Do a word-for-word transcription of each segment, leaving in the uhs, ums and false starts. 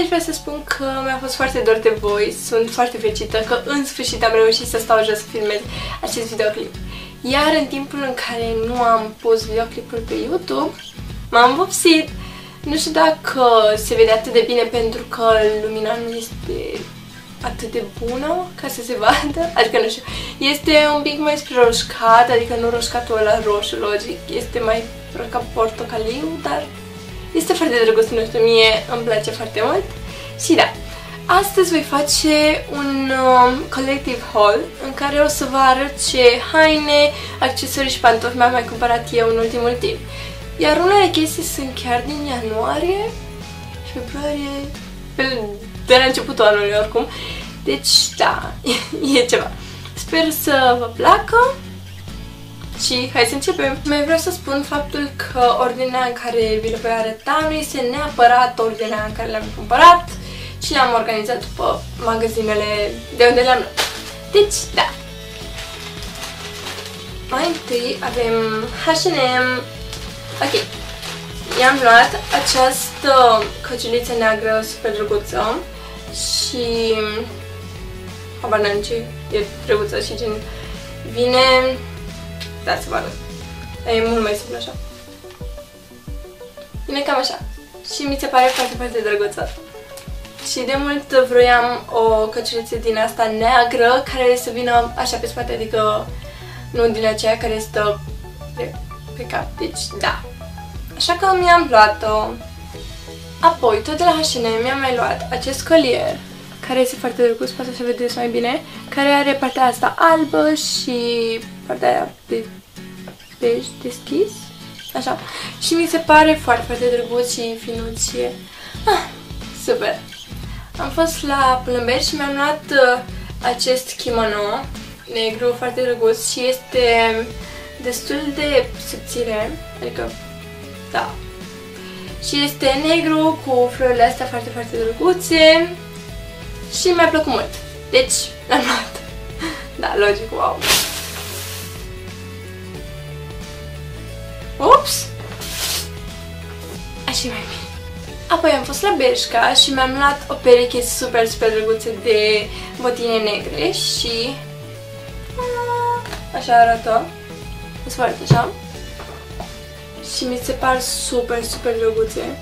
aici vreau să spun că mi-a fost foarte dor de voi. Sunt foarte fericită că în sfârșit am reușit să stau jos să filmez acest videoclip. Iar în timpul în care nu am pus videoclipul pe YouTube, m-am vopsit. Nu știu dacă se vede atât de bine pentru că lumina nu este atât de bună ca să se vadă. Adică nu știu, este un pic mai spre roșcat, adică nu roșcatul ăla roșu, logic. Este mai ca portocaliu, dar este foarte drăguț, nu știu, mie îmi place foarte mult. Și da, astăzi voi face un um, collective haul în care o să vă arăt ce haine, accesorii și pantofi mi-am mai cumpărat eu în ultimul timp. Iar unele chestii sunt chiar din ianuarie și februarie, de la începutul anului oricum. Deci da, e ceva. Sper să vă placă. Și hai să începem! Mai vreau să spun faptul că ordinea în care vi le voi arăta nu este neapărat ordinea în care le-am cumpărat, ci le-am organizat după magazinele de unde le-am luat. Deci, da! Mai întâi avem H and M. Ok, i-am luat această căciuliță neagră super drăguță și... habar n-am ce e drăguță și gen... vine... da, să vă arăt. E mult mai simplu așa. Vine cam așa. Și mi se pare foarte, foarte drăguță. Și de mult vroiam o căciuliță din asta neagră care să vină așa pe spate, adică nu din aceea care stă pe, pe cap. Deci, da. Așa că mi-am luat-o. Apoi, tot de la H and M mi-am mai luat acest colier care este foarte drăguț, poate să vedeți mai bine, care are partea asta albă și partea aia de bej deschis, așa, și mi se pare foarte, foarte drăguț și finuț. Ah, super! Am fost la Plumberi și mi-am luat uh, acest kimono negru foarte drăguț și este destul de subțire, adică, da, și este negru cu florile astea foarte, foarte drăguțe. Și mi-a plăcut mult. Deci, l-am luat. Da, logic, wow. Ups! Așa mai bine. Apoi am fost la Bershka și mi-am luat o pereche super, super drăguță de botine negre și... așa arată. O să arăt așa. Și mi se par super, super drăguțe.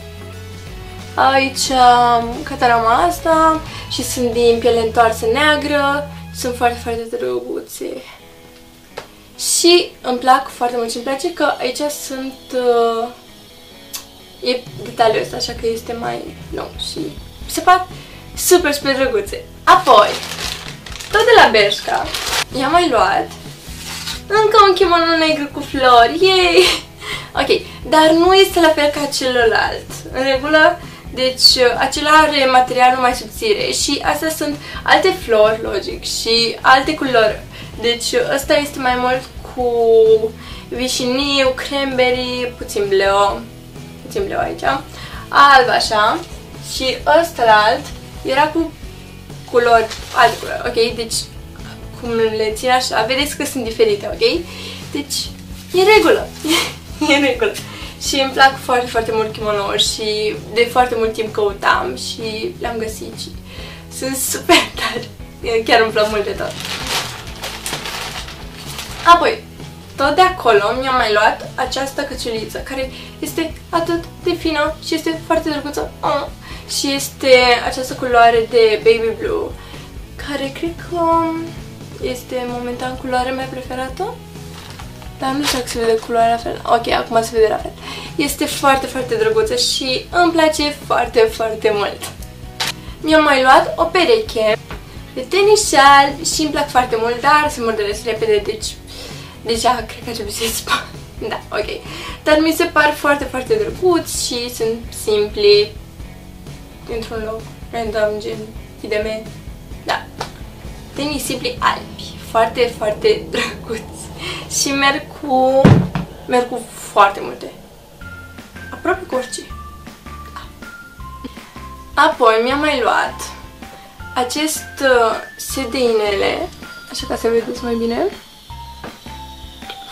Aici am catarama asta și sunt din piele întoarsă neagră. Sunt foarte, foarte drăguțe. Și îmi plac foarte mult și îmi place că aici sunt... Uh, e detaliul ăsta, așa că este mai lung și se par super, super drăguțe. Apoi, tot de la Bershka, i-am mai luat încă un kimono negru cu flori. Yay! Ok, dar nu este la fel ca celălalt. În regulă... deci, acela are materialul mai subțire și astea sunt alte flori, logic, și alte culori. Deci, ăsta este mai mult cu vișiniu, cranberry, puțin bleu, puțin bleu aici, alb așa, și ăstalalt era cu culori, alte culori, ok? Deci, cum le țin așa, vedeți că sunt diferite, ok? Deci, e regulă, e regulă. Și îmi plac foarte, foarte mult kimonouri și de foarte mult timp căutam și le-am găsit și sunt super tari. Chiar îmi plac mult de tot. Apoi, tot de acolo mi-am mai luat această căciuliță care este atât de fină și este foarte drăguță. Oh, și este această culoare de baby blue care cred că este momentan culoarea mea preferată. Dar nu știu dacă se vede culoarea la fel. Ok, acum se vede la fel. Este foarte, foarte drăguță și îmi place foarte, foarte mult. Mi-am mai luat o pereche de tenis albi și îmi plac foarte mult, dar se murdăresc repede, deci deja cred că trebuie să-i spun. Da, ok. Dar mi se par foarte, foarte drăguți și sunt simpli într-un loc random, gen I D M. Da. Tenis simpli albi. Foarte, foarte drăguți. Și merg cu... merg cu foarte multe. Aproape cu orice. Apoi mi-am mai luat acest set de inele, așa ca să vedeți mai bine.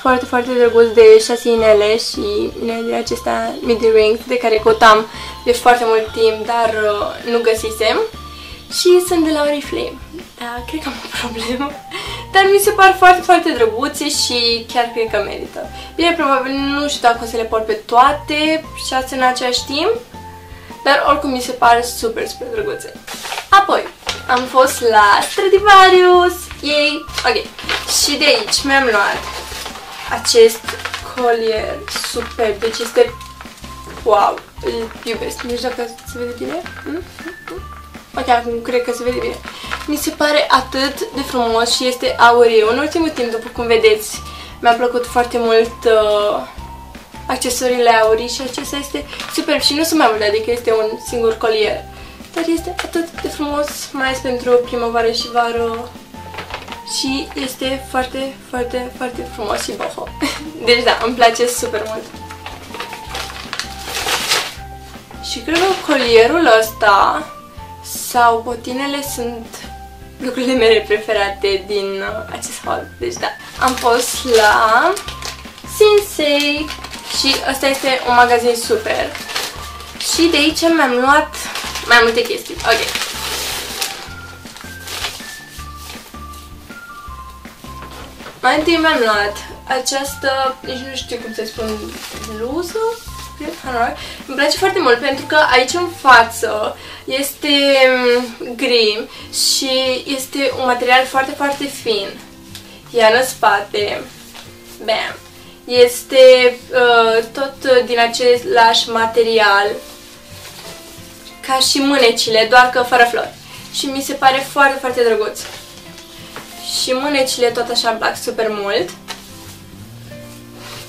foarte, foarte drăguț de șasinele și din acesta mid-range de care căutam de foarte mult timp, dar uh, nu găsisem. Și sunt de la Oriflame. Da, cred că am o problemă. Dar mi se par foarte, foarte drăguțe și chiar cred că merită. Bine, probabil nu știu dacă o să le port pe toate șase în același timp, dar oricum mi se par super, super drăguțe. Apoi, am fost la Stradivarius. Yay! Ok. Și de aici mi-am luat acest colier superb. Deci este... wow! Îl iubesc. Nu știu dacă se vede bine. Ok, acum cred că se vede bine. Mi se pare atât de frumos și este auriu. În ultimul timp, după cum vedeți, mi-a plăcut foarte mult uh, accesoriile aurii și acesta este superb. Și nu sunt mai multe, adică este un singur colier. Dar este atât de frumos, mai ales pentru primăvară și vară. Și este foarte, foarte, foarte frumos și boho. Deci da, îmi place super mult. Și cred că colierul ăsta... sau botinele sunt lucrurile mele preferate din uh, acest haul. Deci da, am fost la Sinsay și ăsta este un magazin super. Și de aici mi-am luat mai multe chestii. Ok. Mai întâi mi-am luat această, nici nu știu cum să-i spun, bluză. Îmi place foarte mult pentru că aici în față este gri și este un material foarte, foarte fin. Iar în spate, bam, este uh, tot din același material ca și mânecile, doar că fără flori. Și mi se pare foarte, foarte drăguț. Și mânecile tot așa îmi plac super mult.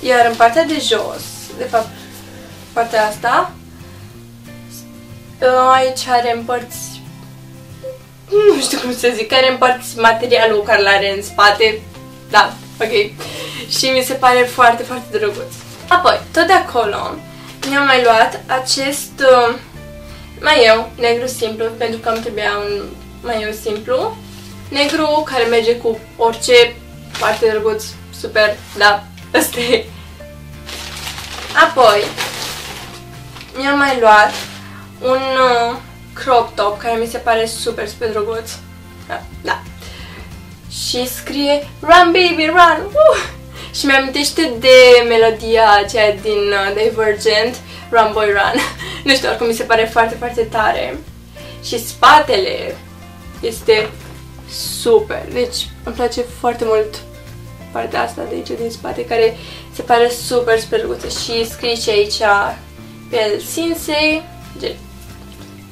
Iar în partea de jos, de fapt, partea asta. Aici are în părți, nu știu cum să zic, are în părți materialul care l-are în spate. Da, ok. Și mi se pare foarte, foarte drăguț. Apoi, tot de acolo mi-am mai luat acest uh, maieu negru simplu, pentru că îmi trebuia un maieu simplu negru care merge cu orice, foarte drăguț, super, da, ăsta e. Apoi mi-am mai luat un uh, crop top care mi se pare super, super drăguț. Da, da. Și scrie Run Baby Run! Uh! Și mi-amintește de melodia aceea din uh, Divergent, Run Boy Run. Nu știu, oricum mi se pare foarte, foarte tare. Și spatele este super. Deci îmi place foarte mult partea asta de aici din spate, care se pare super, super drăguță. Și scrie și aici pe Sinsay,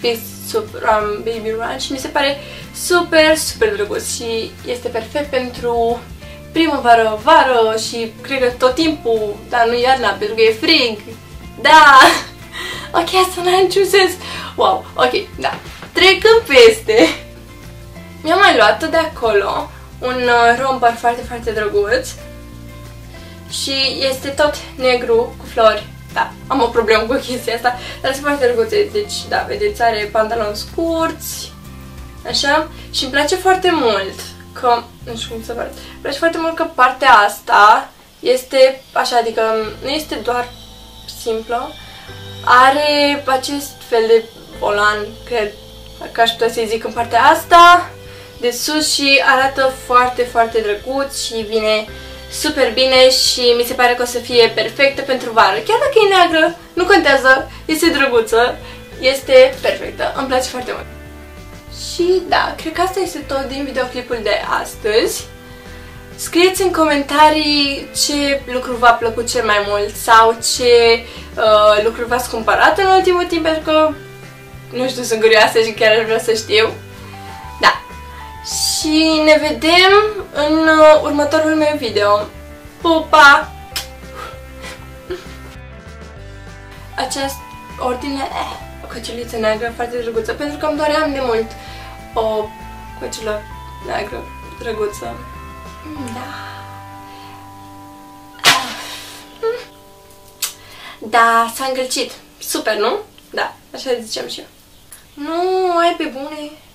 fix sub Run Baby Run, și mi se pare super, super drăguț și este perfect pentru primăvară, vară și cred că tot timpul, dar nu iarna, pentru că e frig. Da! Ok, asta n-am niciun sens. Wow, ok, da. Trecând peste, mi-am mai luat tot de acolo un romper foarte, foarte drăguț și este tot negru cu flori. Da, am o problemă cu chestia asta, dar sunt foarte drăguțe. Deci, da, vedeți, are pantaloni scurți, așa, și îmi place foarte mult că, nu știu cum să vă arăt, îmi place foarte mult că partea asta este așa, adică nu este doar simplă, are acest fel de volan, cred că aș putea să-i zic, în partea asta, de sus, și arată foarte, foarte drăguț și vine super bine și mi se pare că o să fie perfectă pentru vară. Chiar dacă e neagră, nu contează, este drăguță, este perfectă, îmi place foarte mult. Și da, cred că asta este tot din videoclipul de astăzi. Scrieți în comentarii ce lucru v-a plăcut cel mai mult sau ce uh, lucru v-ați cumpărat în ultimul timp, pentru că, nu știu, sunt curioasă și chiar aș vrea să știu. Și ne vedem în următorul meu video. Pupa! Această ordine, eh, o căciuliță neagră foarte drăguță, pentru că îmi doream de mult o căciulă neagră drăguță. Da. Da, s-a îngălcit. Super, nu? Da, așa ziceam și eu. Nu, ai pe bune.